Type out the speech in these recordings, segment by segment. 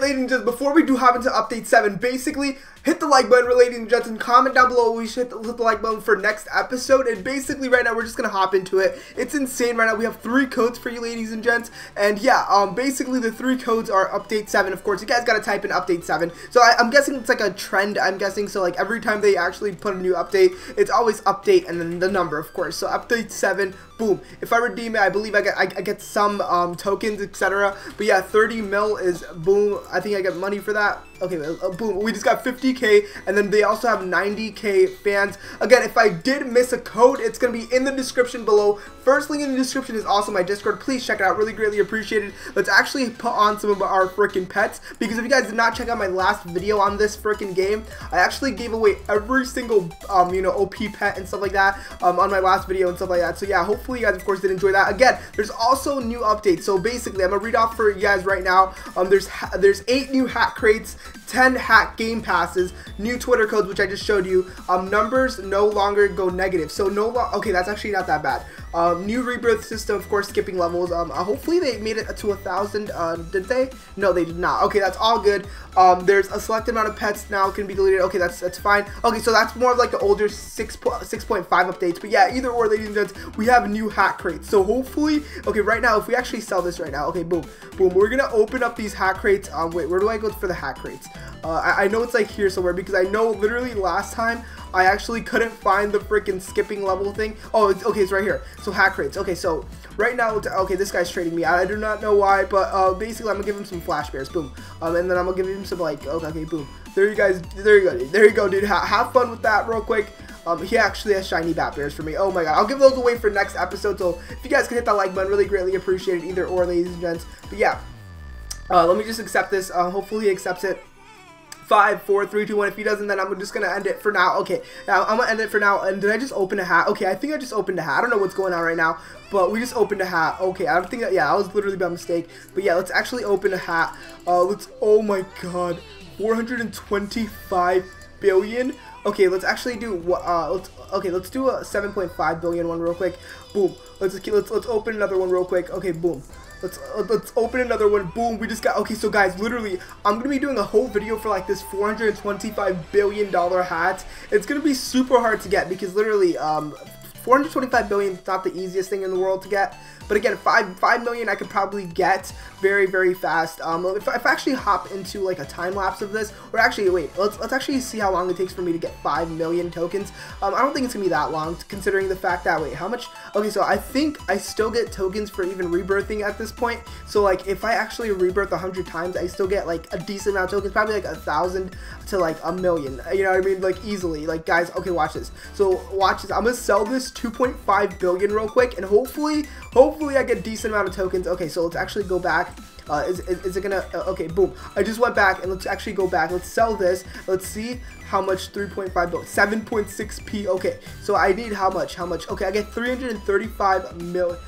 right, ladies and gentlemen, before we do hop into update 7, basically, hit the like button, ladies and gentlemen, comment down below, we should hit the like button for next episode, and basically right now, we're just gonna hop into it. It's insane right now, we have 3 codes for you, ladies and gents, and yeah, basically the 3 codes are update 7, of course, you guys gotta type in update 7, so I'm guessing it's like a trend, I'm guessing, so like every time they actually put a new update, it's always update and then the number, of course, so update 7, boom, if I redeem it, I believe I get some tokens, etc., but yeah, 30 mil is, boom, I think I get money for that. Okay, boom, we just got 50k, and then they also have 90k fans. Again, if I did miss a code, it's going to be in the description below. First link in the description is also my Discord. Please check it out. Really greatly appreciated. Let's actually put on some of our freaking pets, because if you guys did not check out my last video on this freaking game, I actually gave away every single, you know, OP pet and stuff like that on my last video and stuff like that. So yeah, hopefully you guys, of course, did enjoy that. Again, there's also new updates. So basically, I'm going to read off for you guys right now. There's 8 new hat crates, 10 hack game passes, new Twitter codes, which I just showed you, numbers no longer go negative, so okay, that's actually not that bad, new rebirth system, of course, skipping levels, hopefully they made it to 1,000, did they? No, they did not. Okay, that's all good. There's a select amount of pets now can be deleted. Okay, that's fine. Okay, so that's more of like the older 6.5 updates, but yeah, either or, ladies and gents, we have new hack crates, so hopefully, okay, right now, if we actually sell this right now, okay, boom, boom, we're gonna open up these hack crates. Wait, where do I go for the hack crates? I know it's like here somewhere, because I know literally last time I actually couldn't find the freaking skipping level thing. Oh, okay, it's right here. So hack rates. Okay, so right now, okay, this guy's trading me. I do not know why, but basically I'm gonna give him some flash bears, boom, and then I'm gonna give him some like, okay, boom. There you guys, there you go, dude. There you go, dude. Have fun with that real quick. He actually has shiny bat bears for me. Oh my god, I'll give those away for next episode. So if you guys can hit that like button, really greatly appreciated, either or, ladies and gents. But yeah, let me just accept this. Hopefully he accepts it. 5, 4, 3, 2, 1. If he doesn't, then I'm just gonna end it for now. Okay, now I'm gonna end it for now. And did I just open a hat? Okay, I think I just opened a hat. I don't know what's going on right now, but we just opened a hat. Okay, I don't think that. Yeah, that was literally by mistake. But yeah, let's actually open a hat. Let's. Oh my god, 425 billion. Okay, let's actually do what? Let's do a 7.5 billion one real quick. Boom. Let's open another one real quick. Okay, boom. Let's open another one. Boom, we just got, okay, so guys, literally, I'm going to be doing a whole video for like this $425 billion hat. It's going to be super hard to get, because literally, 425 billion is not the easiest thing in the world to get. But again, 5 million I could probably get very, very fast. If I actually hop into like a time lapse of this, or actually wait, let's actually see how long it takes for me to get 5 million tokens. I don't think it's gonna be that long, considering the fact that, wait, how much? Okay, so I think I still get tokens for even rebirthing at this point. So like, if I actually rebirth 100 times, I still get like a decent amount of tokens, probably like 1,000 to like 1 million. You know what I mean? Like easily. Like guys, okay, watch this. So watch this. I'm gonna sell this 2.5 billion real quick, and hopefully. I get a decent amount of tokens. Okay, so let's actually go back. Is it gonna, okay, boom, I just went back, and let's actually go back, let's sell this, let's see how much. 3.5 billion, 7.6p. okay, so I need how much. Okay, I get 335 million.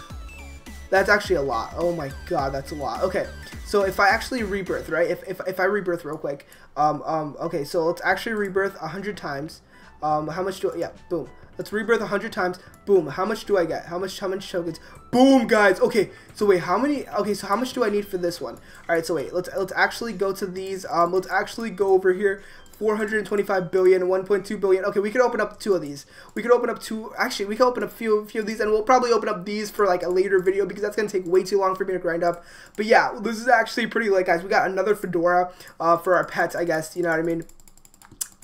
That's actually a lot. Oh my god, that's a lot. Okay, so if I actually rebirth, right, if I rebirth real quick, okay, so let's actually rebirth 100 times. How much do I, yeah, boom, let's rebirth 100 times. Boom, how much do I get? How much tokens? Boom, guys. Okay, so wait, how many? Okay, so how much do I need for this one? All right, so wait, let's actually go to these. Let's actually go over here. 425 billion, 1.2 billion. Okay, we could open up 2 of these. We could open up 2. Actually, we could open up a few of these, and we'll probably open up these for like a later video, because that's gonna take way too long for me to grind up. But yeah, this is actually pretty late, guys. We got another fedora for our pets, I guess. You know what I mean?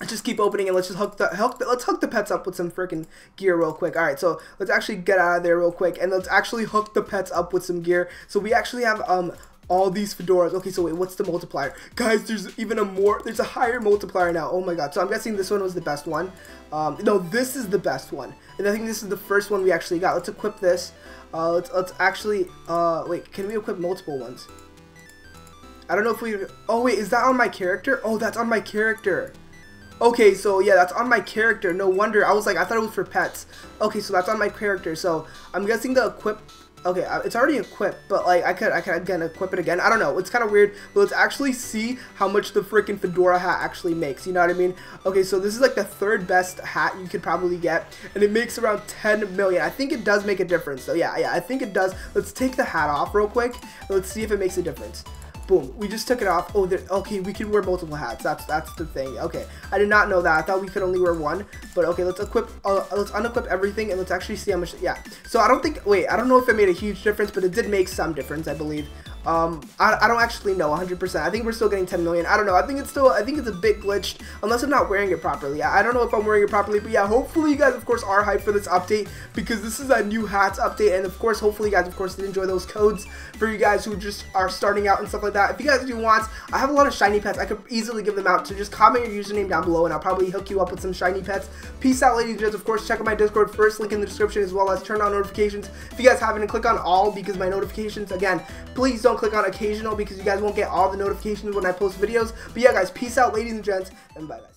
Let's just keep opening, and let's just hook the pets up with some freaking gear real quick. All right, so let's actually get out of there real quick, and let's actually hook the pets up with some gear. So we actually have all these fedoras. Okay, so wait, what's the multiplier, guys? There's even there's a higher multiplier now. Oh my god, so I'm guessing this one was the best one. No, this is the best one, and I think this is the first one we actually got. Let's equip this. Let's actually wait, can we equip multiple ones? I don't know if we, oh wait, is that on my character? Oh, that's on my character. Okay, so yeah, that's on my character. No wonder. I was like, I thought it was for pets. Okay, so that's on my character. So I'm guessing the equip. Okay, it's already equipped, but like I could again equip it again. I don't know. It's kind of weird, but let's actually see how much the freaking fedora hat actually makes. You know what I mean? Okay, so this is like the 3rd best hat you could probably get, and it makes around 10 million. I think it does make a difference. So yeah, I think it does. Let's take the hat off real quick. Let's see if it makes a difference. Boom. We just took it off. Oh, okay, we can wear multiple hats. That's the thing. Okay, I did not know that. I thought we could only wear one. But okay, let's equip. Let's unequip everything and let's actually see how much. Yeah. So I don't think. Wait, I don't know if it made a huge difference, but it did make some difference, I believe. I don't actually know 100%. I think we're still getting 10 million. I don't know. I think it's still, I think it's a bit glitched unless I'm not wearing it properly. I don't know if I'm wearing it properly, but yeah, hopefully you guys, of course, are hyped for this update because this is a new hats update. And of course, hopefully you guys, of course, did enjoy those codes for you guys who just are starting out and stuff like that. If you guys do want, I have a lot of shiny pets. I could easily give them out. So just comment your username down below and I'll probably hook you up with some shiny pets. Peace out, ladies and gents. Of course, check out my Discord first, link in the description, as well as turn on notifications. If you guys haven't, click on all because my notifications, again, please don't click on occasional because you guys won't get all the notifications when I post videos. But yeah, guys, peace out, ladies and gents, and bye, guys.